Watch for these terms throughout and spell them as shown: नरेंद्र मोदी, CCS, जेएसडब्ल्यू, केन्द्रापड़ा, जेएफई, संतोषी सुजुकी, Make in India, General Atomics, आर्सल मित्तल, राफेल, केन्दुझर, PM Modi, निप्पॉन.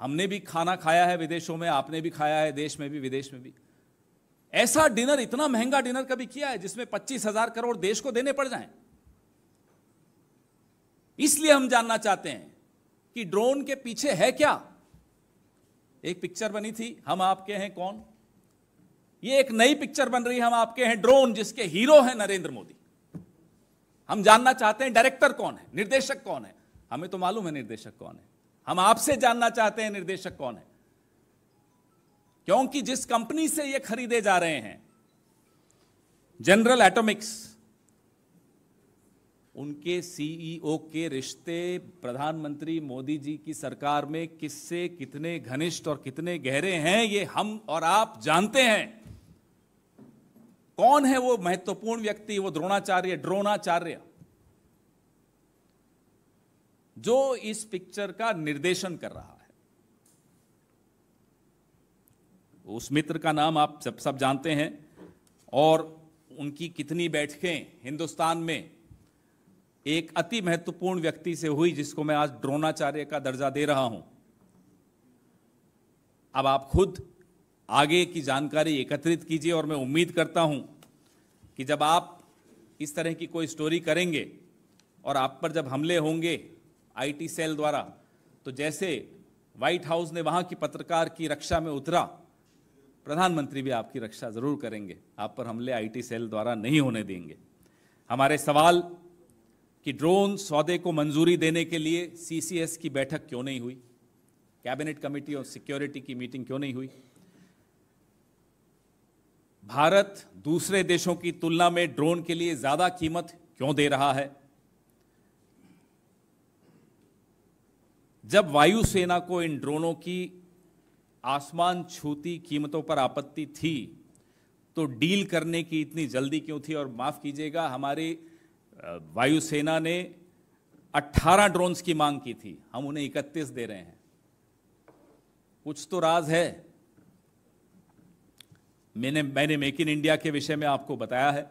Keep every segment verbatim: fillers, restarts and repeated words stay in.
हमने भी खाना खाया है विदेशों में, आपने भी खाया है, देश में भी विदेश में भी। ऐसा डिनर, इतना महंगा डिनर कभी किया है जिसमें पच्चीस हजार करोड़ देश को देने पड़ जाएं? इसलिए हम जानना चाहते हैं कि ड्रोन के पीछे है क्या। एक पिक्चर बनी थी, हम आपके हैं कौन, ये एक नई पिक्चर बन रही है, हम आपके हैं ड्रोन, जिसके हीरो हैं नरेंद्र मोदी। हम जानना चाहते हैं डायरेक्टर कौन है, निर्देशक कौन है। हमें तो मालूम है निर्देशक कौन है, हम आपसे जानना चाहते हैं निर्देशक कौन है। क्योंकि जिस कंपनी से ये खरीदे जा रहे हैं, जनरल एटॉमिक्स, उनके सीईओ के रिश्ते प्रधानमंत्री मोदी जी की सरकार में किससे कितने घनिष्ठ और कितने गहरे हैं ये हम और आप जानते हैं। कौन है वो महत्वपूर्ण व्यक्ति, वो द्रोणाचार्य, ड्रोनाचार्य, जो इस पिक्चर का निर्देशन कर रहा है। उस मित्र का नाम आप सब सब जानते हैं और उनकी कितनी बैठकें हिंदुस्तान में एक अति महत्वपूर्ण व्यक्ति से हुई, जिसको मैं आज द्रोणाचार्य का दर्जा दे रहा हूं। अब आप खुद आगे की जानकारी एकत्रित कीजिए और मैं उम्मीद करता हूं कि जब आप इस तरह की कोई स्टोरी करेंगे और आप पर जब हमले होंगे आईटी सेल द्वारा, तो जैसे व्हाइट हाउस ने वहां की पत्रकार की रक्षा में उतरा, प्रधानमंत्री भी आपकी रक्षा जरूर करेंगे। आप पर हमले आईटी सेल द्वारा नहीं होने देंगे। हमारे सवाल कि ड्रोन सौदे को मंजूरी देने के लिए सीसीएस की बैठक क्यों नहीं हुई, कैबिनेट कमेटी और सिक्योरिटी की मीटिंग क्यों नहीं हुई। भारत दूसरे देशों की तुलना में ड्रोन के लिए ज्यादा कीमत क्यों दे रहा है। जब वायुसेना को इन ड्रोनों की आसमान छूती कीमतों पर आपत्ति थी, तो डील करने की इतनी जल्दी क्यों थी। और माफ कीजिएगा, हमारी वायुसेना ने अठारह ड्रोन्स की मांग की थी, हम उन्हें इकतीस दे रहे हैं। कुछ तो राज है। मैंने मैंने मेक इन इंडिया के विषय में आपको बताया है,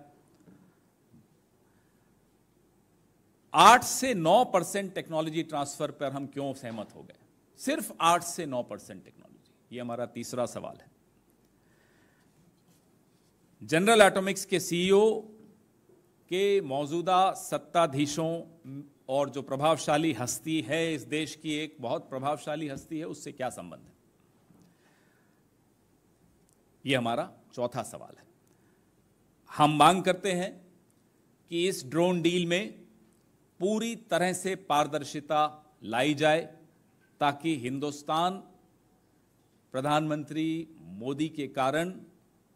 आठ से नौ परसेंट टेक्नोलॉजी ट्रांसफर पर हम क्यों सहमत हो गए, सिर्फ आठ से नौ परसेंट टेक्नोलॉजी। ये हमारा तीसरा सवाल है। जनरल एटॉमिक्स के सीईओ के मौजूदा सत्ताधीशों और जो प्रभावशाली हस्ती है, इस देश की एक बहुत प्रभावशाली हस्ती है, उससे क्या संबंध है। ये हमारा चौथा सवाल है। हम मांग करते हैं कि इस ड्रोन डील में पूरी तरह से पारदर्शिता लाई जाए, ताकि हिंदुस्तान प्रधानमंत्री मोदी के कारण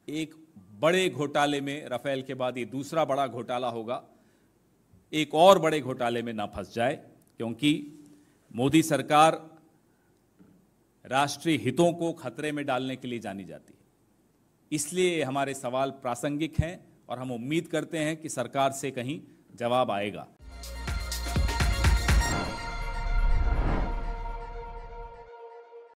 एक बड़े घोटाले में, राफेल के बाद ये दूसरा बड़ा घोटाला होगा, एक और बड़े घोटाले में ना फंस जाए। क्योंकि मोदी सरकार राष्ट्रीय हितों को खतरे में डालने के लिए जानी जाती है। इसलिए हमारे सवाल प्रासंगिक हैं और हम उम्मीद करते हैं कि सरकार से कहीं जवाब आएगा।